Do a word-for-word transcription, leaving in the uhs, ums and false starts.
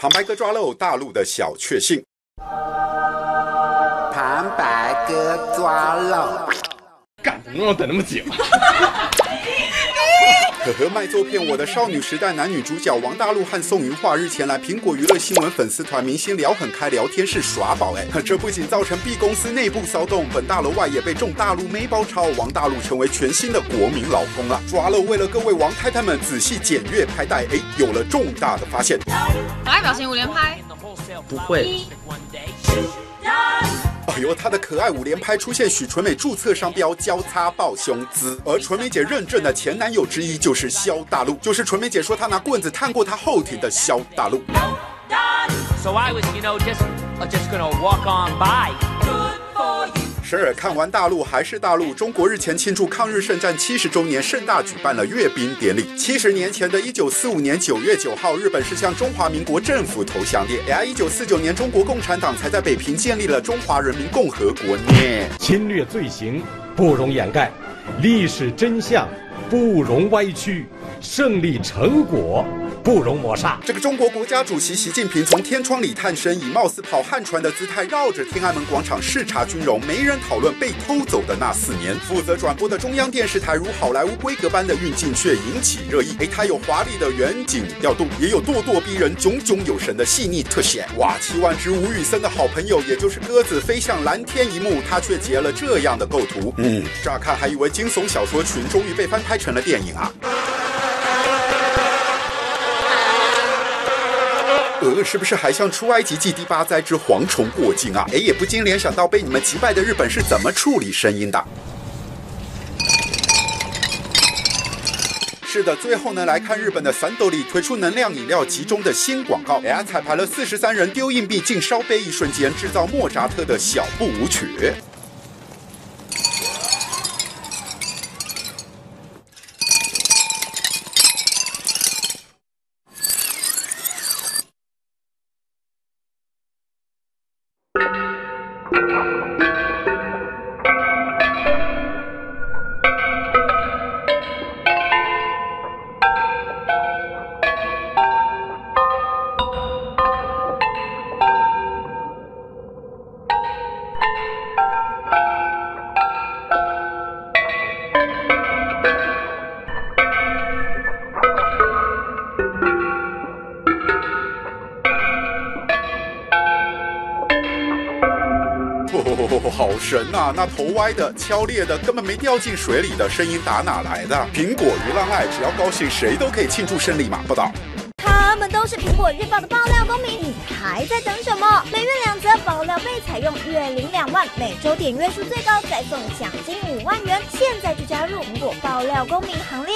旁白哥抓漏大陆的小确幸。旁白哥抓漏，干什么要等那么久？可和卖作骗我的少女时代男女主角王大陆和宋芸桦日前来苹果娱乐新闻粉丝团明星聊很开聊天室耍宝哎，这不仅造成 B 公司内部骚动，本大楼外也被众大陆妹包抄，王大陆成为全新的国民老公了。抓漏为了各位王太太们仔细检阅拍带，哎，有了重大的发现。哪个表情五连拍？不会。哎呦，她的可爱五连拍出现许纯美注册商标交叉抱胸姿，而纯美姐认证的前男友之一就是萧大陆，就是纯美姐说她拿棍子探过她后庭的萧大陆。是尔看完大陆还是大陆。中国日前庆祝抗日圣战七十周年，盛大举办了阅兵典礼。七十年前的一九四五年九月九号，日本是向中华民国政府投降的。哎呀，一九四九年中国共产党才在北平建立了中华人民共和国呢。侵略罪行不容掩盖，历史真相不容歪曲，胜利成果不容抹煞。这个中国国家主席习近平从天窗里探身，以貌似跑旱船的姿态绕着天安门广场视察军容，没人讨论被偷走的那四年。负责转播的中央电视台如好莱坞规格般的运镜，却引起热议。哎，它有华丽的远景调度，也有咄咄逼人、炯炯有神的细腻特写。哇，七万只吴宇森的好朋友，也就是鸽子飞向蓝天一幕，他却截了这样的构图。嗯，乍看还以为惊悚小说群终于被翻拍成了电影啊。呃，是不是还像出埃及记第八灾之蝗虫过境啊？哎，也不禁联想到被你们击败的日本是怎么处理声音的。是的，最后呢，来看日本的三斗里推出能量饮料集中的新广告。哎呀，彩排了四十三人丢硬币进烧杯一瞬间，制造莫扎特的小步舞曲。好神啊，那头歪的、敲裂的、根本没掉进水里的声音打哪来的？苹果鱼浪爱，只要高兴谁都可以庆祝胜利嘛。报道，他们都是苹果日报的爆料公民，你还在等什么？每月两则爆料被采用，月领两万，每周点阅数最高再送奖金五万元。现在就加入苹果爆料公民行列。